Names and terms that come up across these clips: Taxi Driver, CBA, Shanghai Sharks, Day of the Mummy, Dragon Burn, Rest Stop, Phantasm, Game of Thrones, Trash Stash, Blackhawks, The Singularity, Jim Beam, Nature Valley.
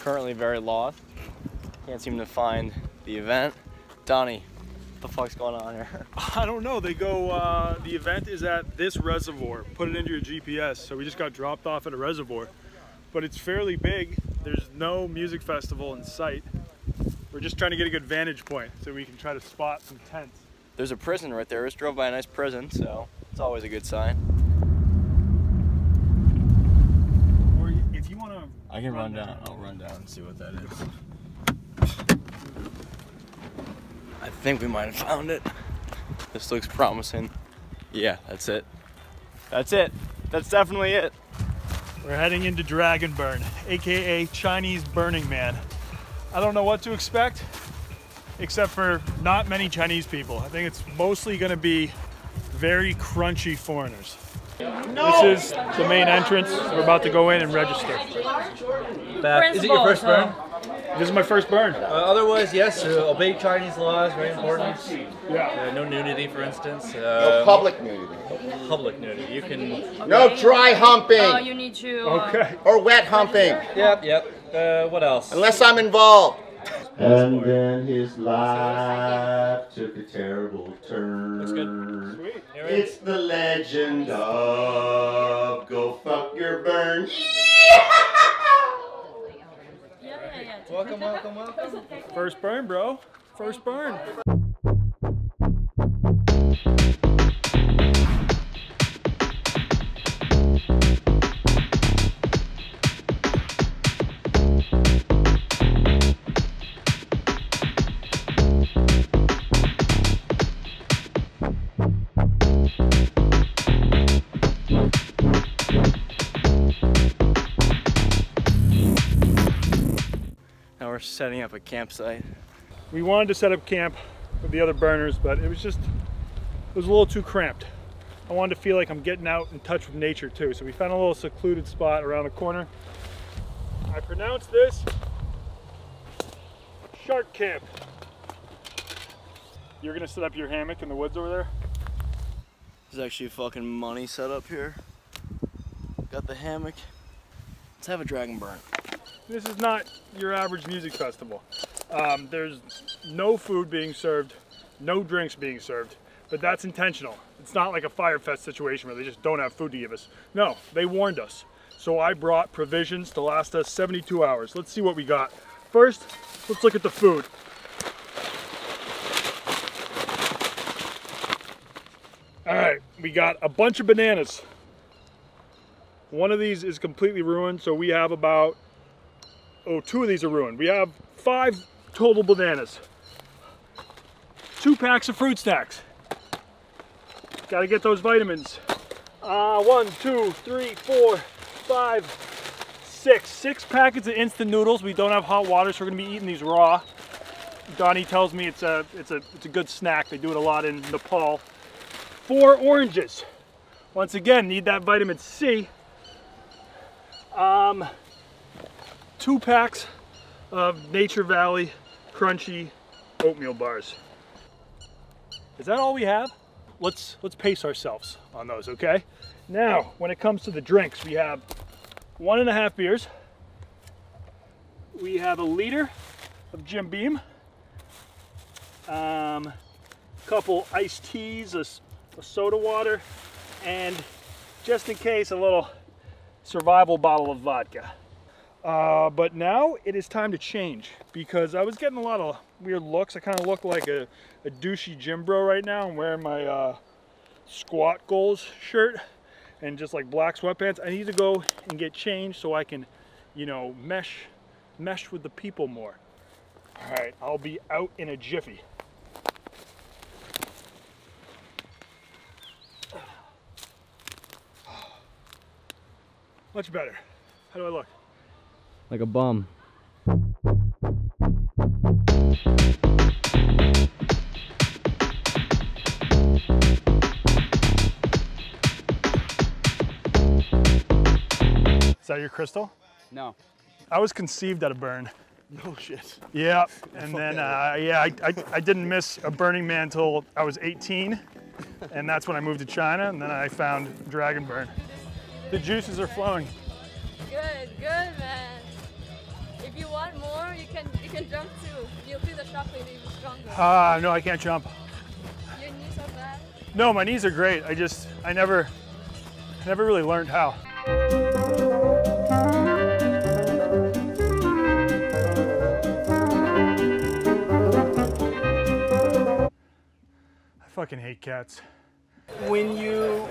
Currently very lost. Can't seem to find the event. Donnie, what the fuck's going on here? I don't know. They go, the event is at this reservoir. Put it into your GPS. So we just got dropped off at a reservoir. But it's fairly big. There's no music festival in sight. We're just trying to get a good vantage point so we can try to spot some tents. There's a prison right there. We just drove by a nice prison, so it's always a good sign. Or if you want to... I can run down. I'll run down and see what that is. I think we might have found it. This looks promising. Yeah, that's it. That's it. That's definitely it. We're heading into Dragon Burn, aka Chinese Burning Man. I don't know what to expect, except for not many Chinese people. I think it's mostly gonna be very crunchy foreigners. No. This is the main entrance. We're about to go in and register. Is it your first burn? This is my first burn. Otherwise, yes, obey Chinese laws, very important. Yeah. No nudity, for instance. No public nudity. Public nudity. You can... Okay. No dry humping. Oh, you need to... Okay. Or wet humping. Yep, yep. What else? Unless I'm involved. And then his life took a terrible turn. Looks good. Sweet. It's the legend of Go Fuck Your Burn. Welcome, welcome, welcome. First burn, bro. First burn. We're setting up a campsite. We wanted to set up camp with the other burners, but it was just, it was a little too cramped. I wanted to feel like I'm getting out in touch with nature too. So we found a little secluded spot around the corner. I pronounce this shark camp. You're gonna set up your hammock in the woods over there? There's actually fucking money set up here. Got the hammock. Let's have a dragon burn. This is not your average music festival. There's no food being served, no drinks being served, but that's intentional. It's not like a fire fest situation where they just don't have food to give us. No, they warned us. So I brought provisions to last us 72 hours. Let's see what we got. First, let's look at the food. All right, we got a bunch of bananas. One of these is completely ruined, so we have about two of these are ruined. We have 5 total bananas. 2 packs of fruit snacks. Gotta get those vitamins. 1, 2, 3, 4, 5, 6. 6 packets of instant noodles. We don't have hot water, so we're gonna be eating these raw. Donnie tells me it's a good snack. They do it a lot in Nepal. 4 oranges. Once again, need that vitamin C. 2 packs of Nature Valley crunchy oatmeal bars. Is that all we have? Let's pace ourselves on those, okay? Now, when it comes to the drinks, we have 1.5 beers. We have a liter of Jim Beam. Couple iced teas, a soda water, and just in case, a little survival bottle of vodka. But now it is time to change because I was getting a lot of weird looks. I kind of look like a douchey gym bro right now. I'm wearing my squat goals shirt and just like black sweatpants. I need to go and get changed so I can, you know, mesh with the people more. All right, I'll be out in a jiffy. Much better. How do I look? Like a bum. Is that your crystal? No. I was conceived at a burn. No shit. Yeah, and then I didn't miss a Burning Man until I was 18, and that's when I moved to China, and then I found Dragon Burn. The juices are flowing. Good, good man. if you want more, you can jump too. You'll feel the shock later, you'll be stronger. No, I can't jump. Your knees are bad? No, my knees are great. I never really learned how. I fucking hate cats. When you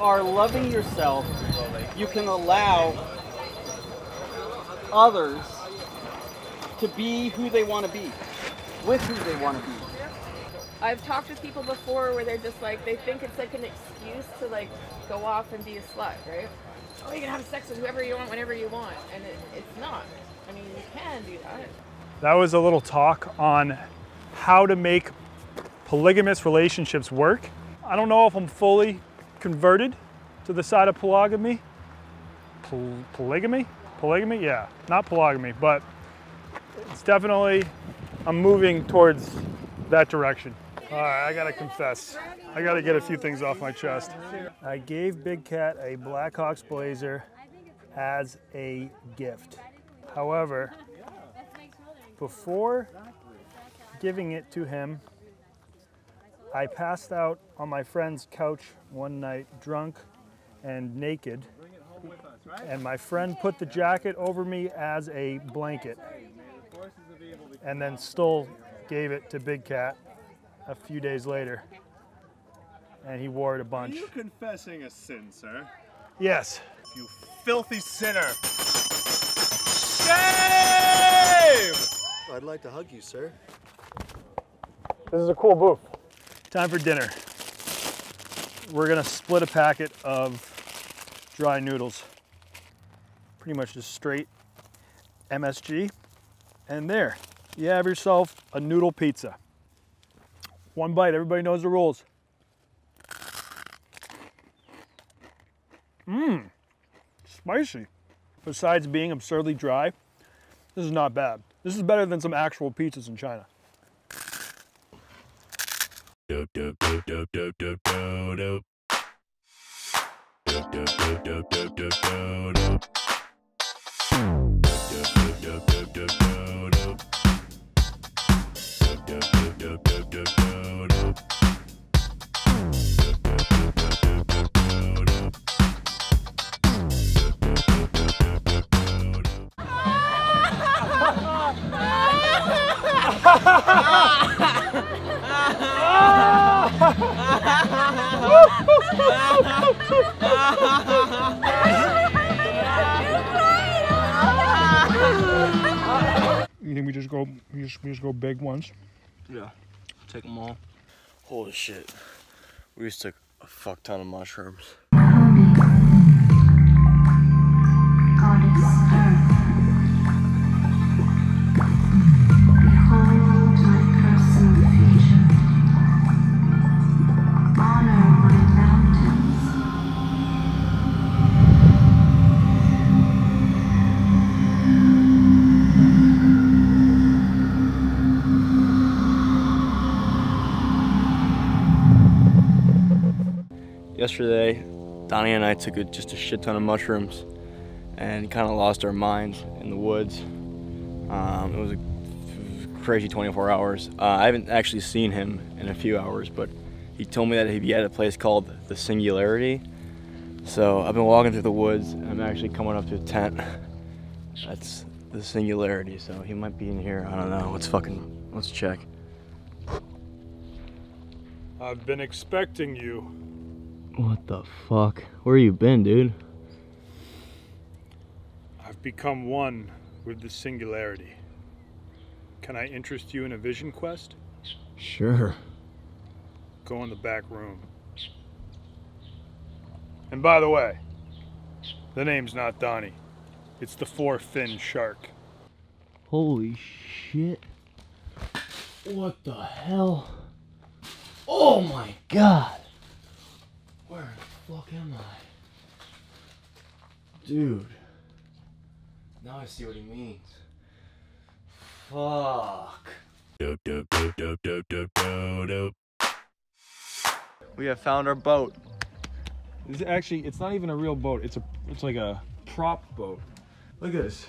are loving yourself, you can allow others to be who they want to be, with who they want to be. I've talked with people before where they're just like, they think it's like an excuse to like go off and be a slut, right? Oh, you can have sex with whoever you want, whenever you want. And it's not. I mean, you can do that. That was a little talk on how to make polygamous relationships work. I don't know if I'm fully converted to the side of polygamy. Polygamy? Polygamy? Yeah, not polygamy, but it's definitely, I'm moving towards that direction. All right, I gotta confess. I gotta get a few things off my chest. I gave Big Cat a Blackhawks blazer as a gift. However, before giving it to him, I passed out on my friend's couch one night, drunk and naked, and my friend put the jacket over me as a blanket and then still gave it to Big Cat a few days later, and he wore it a bunch. Are you confessing a sin, sir? Yes. You filthy sinner. Shame! I'd like to hug you, sir. This is a cool booth. Time for dinner. We're gonna split a packet of dry noodles. Pretty much just straight MSG. And there, you have yourself a noodle pizza. One bite, everybody knows the rules. Mmm, spicy. Besides being absurdly dry, this is not bad. This is better than some actual pizzas in China. You think we just go big ones? Yeah, take them all. Holy shit, we just took a fuck ton of mushrooms. Yesterday, Donnie and I took just a shit ton of mushrooms and kind of lost our minds in the woods. It was a crazy 24 hours. I haven't actually seen him in a few hours, but he told me that he'd be at a place called The Singularity. So I've been walking through the woods, and I'm actually coming up to a tent. That's The Singularity, so he might be in here. I don't know, let's check. I've been expecting you. What the fuck? Where you been, dude? I've become one with the singularity. Can I interest you in a vision quest? Sure. Go in the back room. And by the way, the name's not Donnie. It's the four-fin shark. Holy shit. What the hell? Oh my god! Where the fuck am I? Dude. Now I see what he means. Fuck. We have found our boat. It's not even a real boat. It's like a prop boat. Look at this.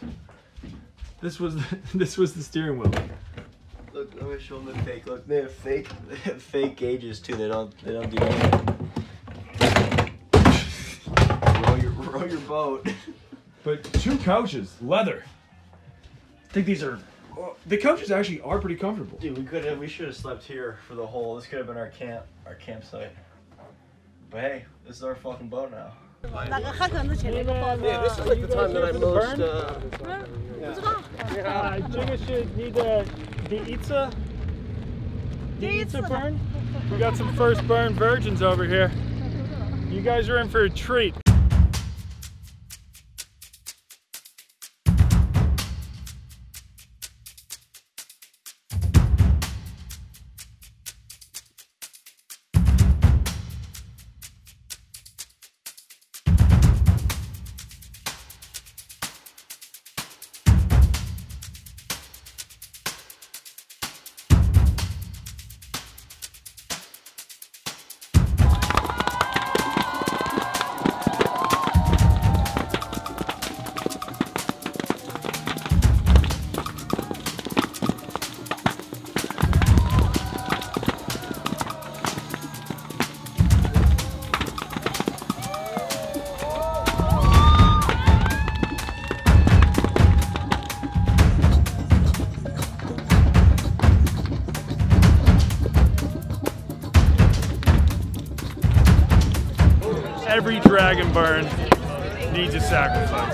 This was the steering wheel. Look, I'm gonna show them the fake. Look, they have fake gauges too. They don't do anything. Row your boat. But two couches, leather. I think these are. The couches actually are pretty comfortable. Dude, we should have slept here for the whole. This could have been our campsite. But hey, this is our fucking boat now. Yeah, this is like the time that I most. The Itza burn. We got some first burn virgins over here. You guys are in for a treat. Every Dragon Burn needs a sacrifice.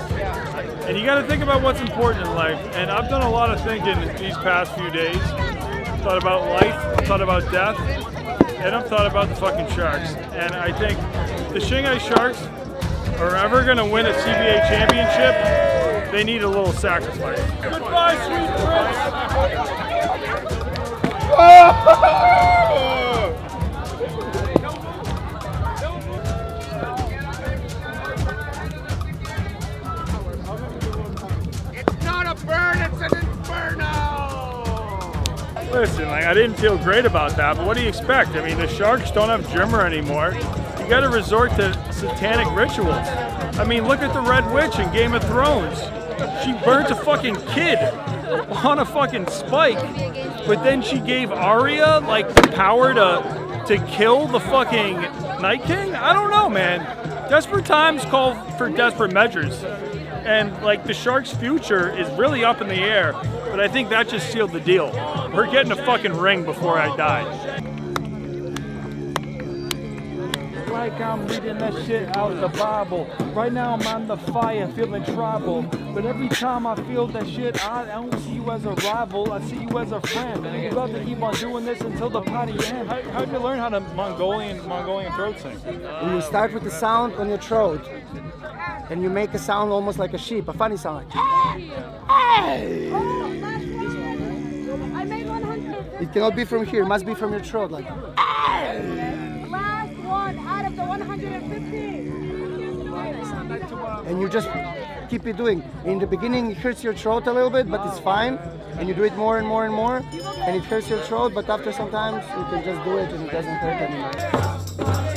And you gotta think about what's important in life. And I've done a lot of thinking these past few days. I've thought about life, I've thought about death, and I've thought about the fucking Sharks. And I think the Shanghai Sharks are ever gonna win a CBA championship, they need a little sacrifice. Goodbye, sweet prince! Oh! Listen, like, I didn't feel great about that, but what do you expect? I mean, the Sharks don't have Jimmer anymore. You gotta resort to satanic rituals. I mean, look at the Red Witch in Game of Thrones. She burnt a fucking kid on a fucking spike, but then she gave Arya, like, the power to kill the fucking Night King? I don't know, man. Desperate times call for desperate measures. And, like, the Sharks' future is really up in the air, but I think that just sealed the deal. We're getting a fucking ring before I die. Like I'm reading that shit out of the Bible. Right now I'm on the fire, feeling tribal. But every time I feel that shit, I don't see you as a rival. I see you as a friend. And you love to keep on doing this until the party ends. How did you learn how to Mongolian throat sing? You start with the sound on your throat, and you make a sound almost like a sheep, a funny sound. It cannot be from here. It must be from your throat, like. Last one out of the 150. And you just keep it doing. In the beginning, it hurts your throat a little bit, but it's fine. And you do it more and more and more, and it hurts your throat. But after some time, you can just do it, and it doesn't hurt anymore.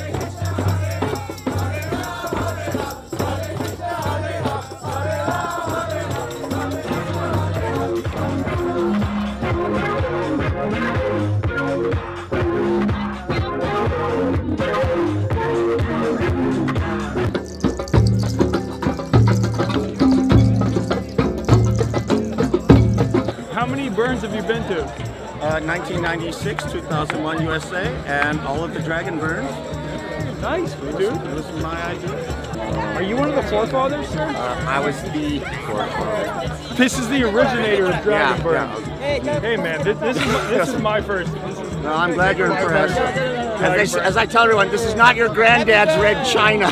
Have you been to? 1996, 2001 USA, and all of the Dragon Burns. Nice, we do. It was my idea. Are you one of the forefathers, sir? I was the forefather. This is the originator of Dragon Burn. Yeah. Hey, man, this is my first. No, I'm glad you're impressed. As I tell everyone, this is not your granddad's red china.